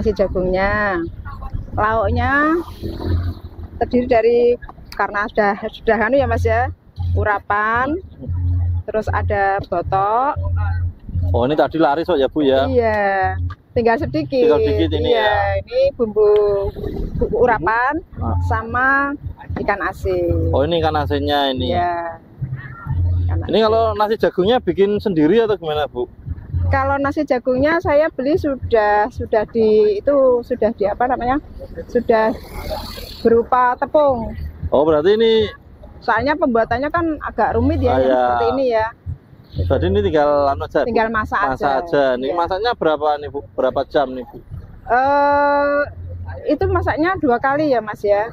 nasi jagungnya. Lauknya terdiri dari, karena sudah anu ya Mas ya, urapan, terus ada botok. Oh, ini tadi laris kok ya Bu ya? Iya, tinggal sedikit. Tinggal sedikit ini iya, ya. Ini bumbu urapan sama ikan asin. Oh, ini ikan asinnya ini. Iya. Ikan asin. Ini kalau nasi jagungnya bikin sendiri atau gimana Bu? Kalau nasi jagungnya saya beli sudah di itu sudah di apa namanya? Sudah berupa tepung. Oh, berarti ini. Soalnya pembuatannya kan agak rumit ya, yang seperti ini ya. Jadi ini tinggal aja. Tinggal masak aja. Ini masaknya berapa nih Bu? Berapa jam nih Bu? Itu masaknya 2 kali ya Mas ya.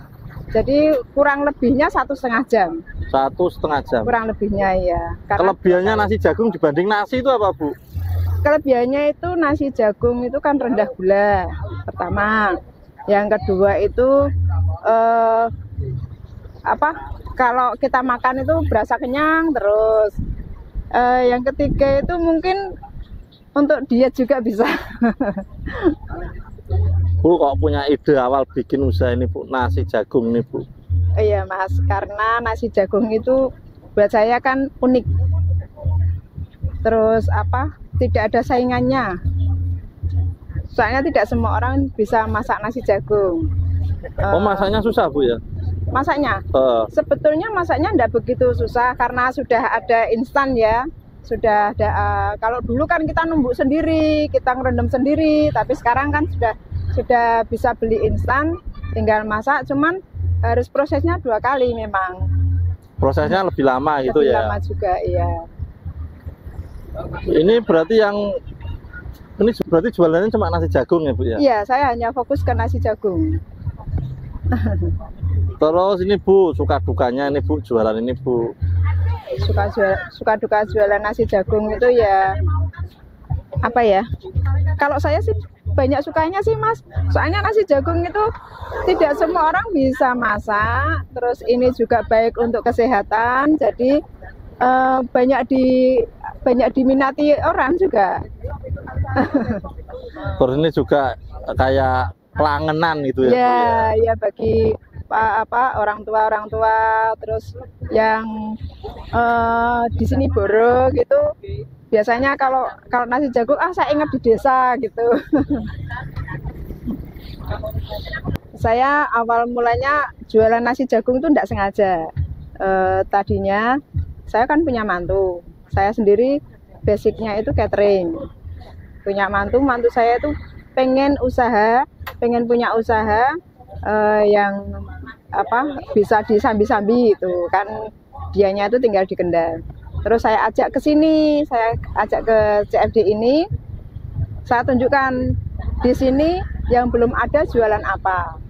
Jadi kurang lebihnya 1,5 jam. 1,5 jam. Kurang lebihnya ya. Karena kelebihannya nasi jagung dibanding nasi itu apa Bu? Kelebihannya itu nasi jagung itu kan rendah gula pertama. Yang kedua itu kalau kita makan itu berasa kenyang terus. Yang ketiga itu mungkin untuk diet juga bisa. Bu kok punya ide awal bikin usaha ini Bu, nasi jagung nih Bu? Iya Mas, karena nasi jagung itu buat saya kan unik. Terus tidak ada saingannya. Soalnya tidak semua orang bisa masak nasi jagung. Oh, masaknya susah Bu ya? Masaknya sebetulnya masaknya tidak begitu susah karena sudah ada instan ya, sudah ada. Kalau dulu kan kita numbuk sendiri, kita ngerendam sendiri, tapi sekarang kan sudah bisa beli instan, tinggal masak. Cuman harus prosesnya 2 kali memang. Prosesnya lebih lama gitu ya. Lebih lama juga iya. Ini berarti jualannya cuma nasi jagung ya Bu ya? Iya, saya hanya fokus ke nasi jagung. Terus ini Bu, suka dukanya ini Bu, jualan ini Bu. Suka duka jualan nasi jagung itu ya apa ya? Kalau saya sih banyak sukanya sih Mas. Soalnya nasi jagung itu tidak semua orang bisa masak. Terus ini juga baik untuk kesehatan. Jadi banyak diminati orang juga. Terus ini juga kayak pelangenan gitu ya? Iya, ya bagi orang tua terus yang di sini boro gitu biasanya kalau nasi jagung saya ingat di desa gitu. Saya awal mulanya jualan nasi jagung itu tidak sengaja. Tadinya saya kan punya mantu, saya sendiri basicnya itu catering, punya mantu saya itu pengen punya usaha yang bisa disambi-sambi itu kan, dianya itu tinggal di Kendal. Terus saya ajak ke sini, saya ajak ke CFD ini, saya tunjukkan di sini yang belum ada jualan apa.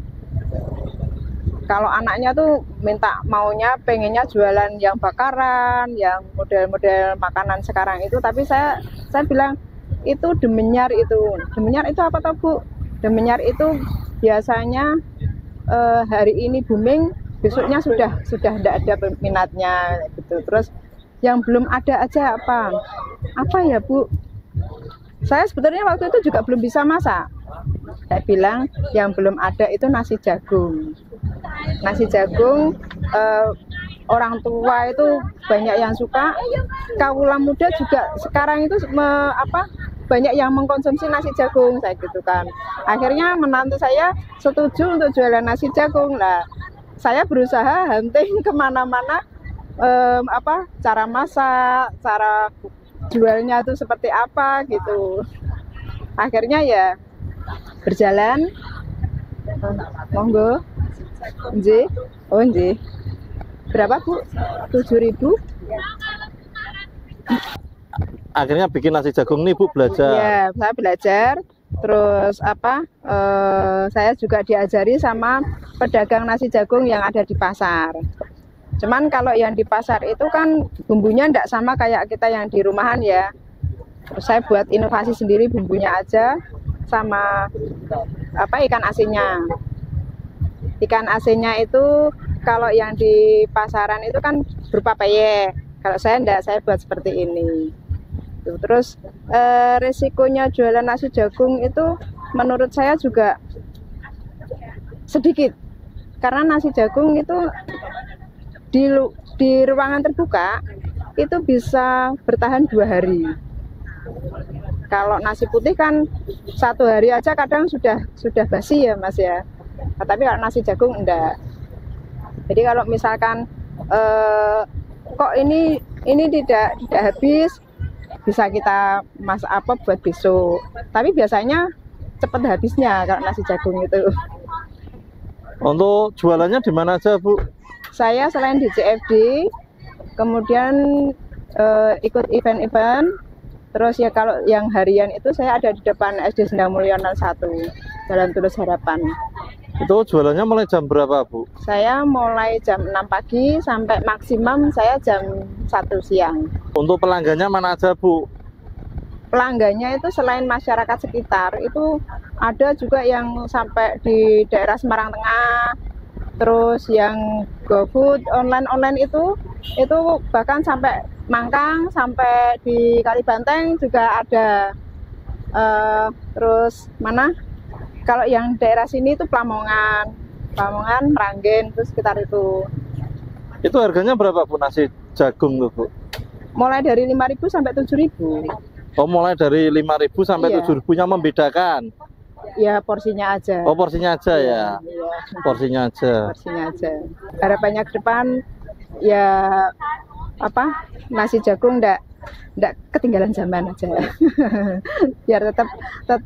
Kalau anaknya tuh minta maunya pengennya jualan yang bakaran, yang model-model makanan sekarang itu, tapi saya bilang itu demenyar itu. Demenyar itu apa tau Bu? Demenyar itu biasanya hari ini booming, besoknya sudah tidak ada peminatnya gitu. Terus yang belum ada aja apa ya Bu? Saya sebetulnya waktu itu juga belum bisa masak. Saya bilang yang belum ada itu nasi jagung. Nasi jagung orang tua itu banyak yang suka. Kaula muda juga sekarang itu banyak yang mengkonsumsi nasi jagung, saya gitu kan. Akhirnya menantu saya setuju untuk jualan nasi jagung lah. Saya berusaha hunting kemana-mana cara masak, cara jualnya itu seperti apa gitu. Akhirnya ya berjalan. Monggo. Nggih. Oh nggih. Berapa Bu? 7.000. Akhirnya bikin nasi jagung nih Bu, belajar. Iya, saya belajar. Terus saya juga diajari sama pedagang nasi jagung yang ada di pasar. Cuman kalau yang di pasar itu kan bumbunya tidak sama kayak kita yang di rumahan ya. Terus saya buat inovasi sendiri, bumbunya aja sama ikan asinnya. Ikan asinnya itu kalau yang di pasaran itu kan berupa peyek. Kalau saya enggak, saya buat seperti ini. Terus resikonya jualan nasi jagung itu menurut saya juga sedikit, karena nasi jagung itu di ruangan terbuka itu bisa bertahan 2 hari. Kalau nasi putih kan 1 hari aja kadang sudah basi ya Mas ya. Nah, tapi kalau nasi jagung enggak. Jadi kalau misalkan kok ini tidak habis, bisa kita masak apa buat besok. Tapi biasanya cepat habisnya kalau nasi jagung itu. Untuk jualannya di mana aja Bu? Saya selain di CFD, kemudian ikut event-event, terus ya kalau yang harian itu saya ada di depan SD Sendang Mulyono 1, Jalan Tulus Harapan. Itu jualannya mulai jam berapa Bu? Saya mulai jam 6 pagi sampai maksimum saya jam 1 siang. Untuk pelanggannya mana aja Bu? Pelanggannya itu selain masyarakat sekitar, itu ada juga yang sampai di daerah Semarang Tengah, terus yang GoFood online itu bahkan sampai Mangkang, sampai di Kalibanteng juga ada. Terus mana? Kalau yang daerah sini itu Lamongan, Meranggen, terus sekitar itu. Itu harganya berapa Bu nasi jagung tuh Bu? Mulai dari 5.000 sampai 7.000. Oh, mulai dari 5.000 sampai 7.000-nya membedakan. Ya, porsinya aja. Oh, porsinya aja ya. Iya. Porsinya aja. Harapannya ke depan ya apa? Nasi jagung enggak ketinggalan zaman aja. Biar tetap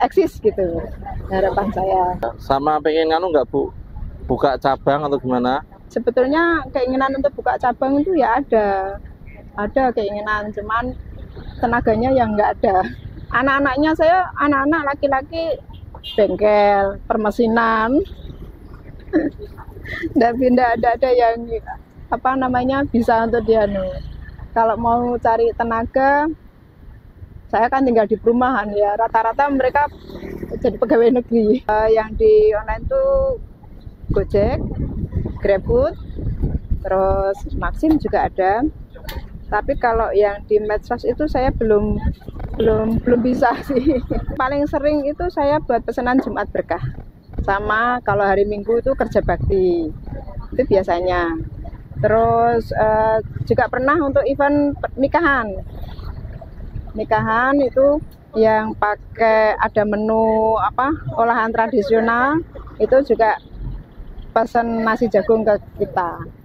eksis gitu harapan saya. Sama pengen nggak Bu, buka cabang atau gimana? Sebetulnya keinginan untuk buka cabang itu ya ada keinginan, cuman tenaganya yang nggak ada. Anak-anaknya saya anak-anak laki-laki bengkel, permesinan, nggak ada yang bisa untuk dianu. Kalau mau cari tenaga, saya kan tinggal di perumahan ya, rata-rata mereka jadi pegawai negeri. Yang di online tuh Gojek, GrabFood, terus Maxim juga ada. Tapi kalau yang di medsos itu saya belum bisa sih. Paling sering itu saya buat pesanan Jumat berkah. Sama kalau hari Minggu itu kerja bakti, itu biasanya. Terus juga pernah untuk event nikahan itu yang pakai ada menu olahan tradisional, itu juga pesan nasi jagung ke kita.